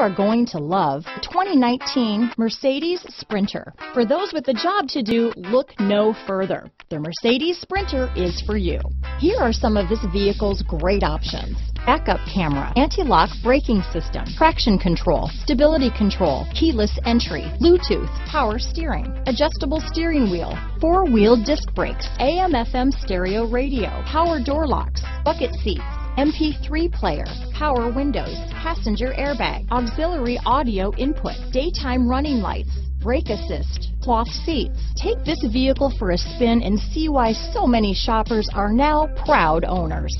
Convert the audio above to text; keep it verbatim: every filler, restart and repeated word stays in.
are going to love the twenty nineteen Mercedes Sprinter. For those with a job to do, look no further. The Mercedes Sprinter is for you. Here are some of this vehicle's great options: backup camera, anti-lock braking system, traction control, stability control, keyless entry, Bluetooth, power steering, adjustable steering wheel, four-wheel disc brakes, A M F M stereo radio, power door locks, bucket seats, M P three player, power windows, passenger airbag, auxiliary audio input, daytime running lights, brake assist, cloth seats. Take this vehicle for a spin and see why so many shoppers are now proud owners.